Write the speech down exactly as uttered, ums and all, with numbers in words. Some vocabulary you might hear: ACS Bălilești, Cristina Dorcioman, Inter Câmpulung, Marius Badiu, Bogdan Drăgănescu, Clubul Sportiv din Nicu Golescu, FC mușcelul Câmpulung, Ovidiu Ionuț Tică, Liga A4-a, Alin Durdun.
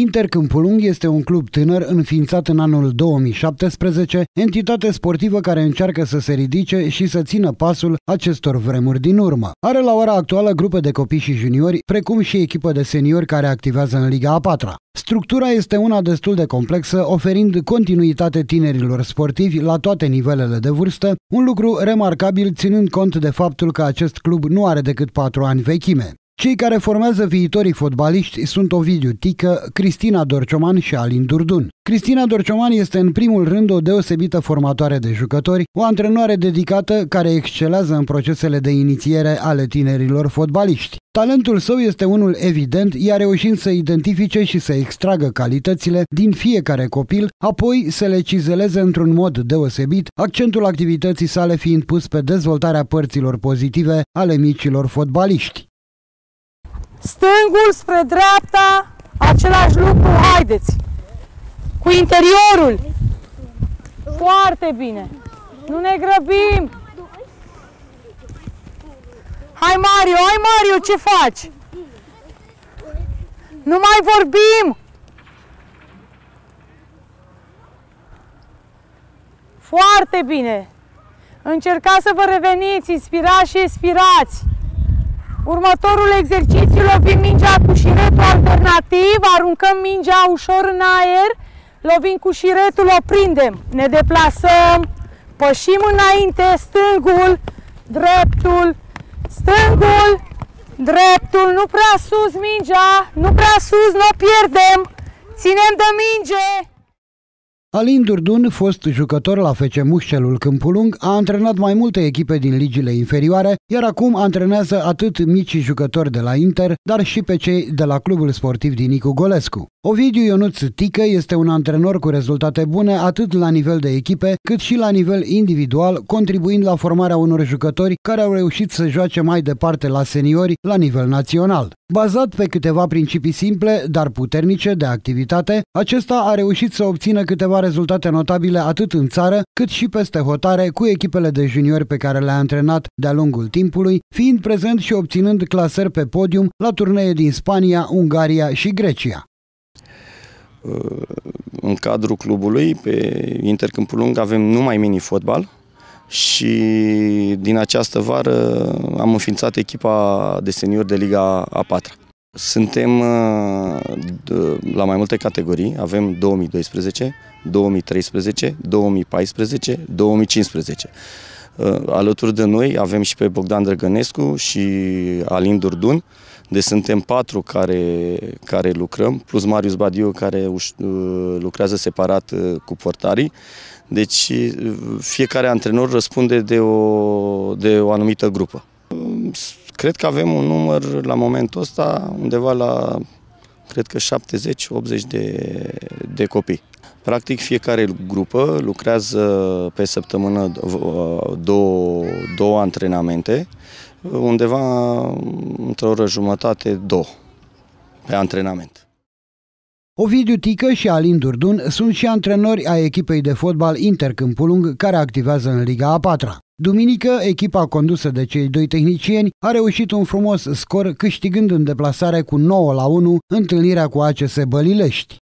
Inter Câmpulung este un club tânăr înființat în anul două mii șaptesprezece, entitate sportivă care încearcă să se ridice și să țină pasul acestor vremuri din urmă. Are la ora actuală grupe de copii și juniori, precum și echipă de seniori care activează în Liga a patra. Structura este una destul de complexă, oferind continuitate tinerilor sportivi la toate nivelele de vârstă, un lucru remarcabil ținând cont de faptul că acest club nu are decât patru ani vechime. Cei care formează viitorii fotbaliști sunt Ovidiu Tică, Cristina Dorcioman și Alin Durdun. Cristina Dorcioman este în primul rând o deosebită formatoare de jucători, o antrenoare dedicată care excelează în procesele de inițiere ale tinerilor fotbaliști. Talentul său este unul evident, iar reușind să identifice și să extragă calitățile din fiecare copil, apoi să le cizeleze într-un mod deosebit, accentul activității sale fiind pus pe dezvoltarea părților pozitive ale micilor fotbaliști. Stângul spre dreapta, același lucru, haideți! Cu interiorul! Foarte bine! Nu ne grăbim! Hai Mario, hai Mario, ce faci? Nu mai vorbim! Foarte bine! Încercați să vă reveniți, inspirați și expirați! Următorul exercițiu, lovim mingea cu șiretul alternativ, aruncăm mingea ușor în aer, lovim cu șiretul, o prindem, ne deplasăm, pășim înainte, stângul, dreptul, stângul, dreptul, nu prea sus mingea, nu prea sus, nu o pierdem, ținem de minge! Alin Durdun, fost jucător la F C Mușcelul Câmpulung, a antrenat mai multe echipe din ligile inferioare, iar acum antrenează atât micii jucători de la Inter, dar și pe cei de la Clubul Sportiv din Nicu Golescu. Ovidiu Ionuț Tică este un antrenor cu rezultate bune atât la nivel de echipe, cât și la nivel individual, contribuind la formarea unor jucători care au reușit să joace mai departe la seniori la nivel național. Bazat pe câteva principii simple, dar puternice de activitate, acesta a reușit să obțină câteva rezultate notabile atât în țară, cât și peste hotare cu echipele de juniori pe care le-a antrenat de-a lungul timpului, fiind prezent și obținând clasări pe podium la turnee din Spania, Ungaria și Grecia. În cadrul clubului, pe Inter Câmpulung, avem numai mini-fotbal și din această vară am înființat echipa de seniori de Liga a patra. Suntem la mai multe categorii, avem două mii doisprezece, două mii treisprezece, două mii paisprezece, două mii cincisprezece. Alături de noi avem și pe Bogdan Drăgănescu și Alin Durdun, deci suntem patru care, care lucrăm, plus Marius Badiu care lucrează separat cu portarii. Deci fiecare antrenor răspunde de o, de o anumită grupă. Cred că avem un număr la momentul ăsta undeva la, cred că șaptezeci optzeci de, de copii. Practic fiecare grupă lucrează pe săptămână două, două antrenamente, undeva într-o oră jumătate, două pe antrenament. Ovidiu Tică și Alin Durdun sunt și antrenori ai echipei de fotbal Inter Câmpulung, care activează în Liga a patra. Duminică, echipa condusă de cei doi tehnicieni a reușit un frumos scor, câștigând în deplasare cu nouă la unu întâlnirea cu A C S Bălilești.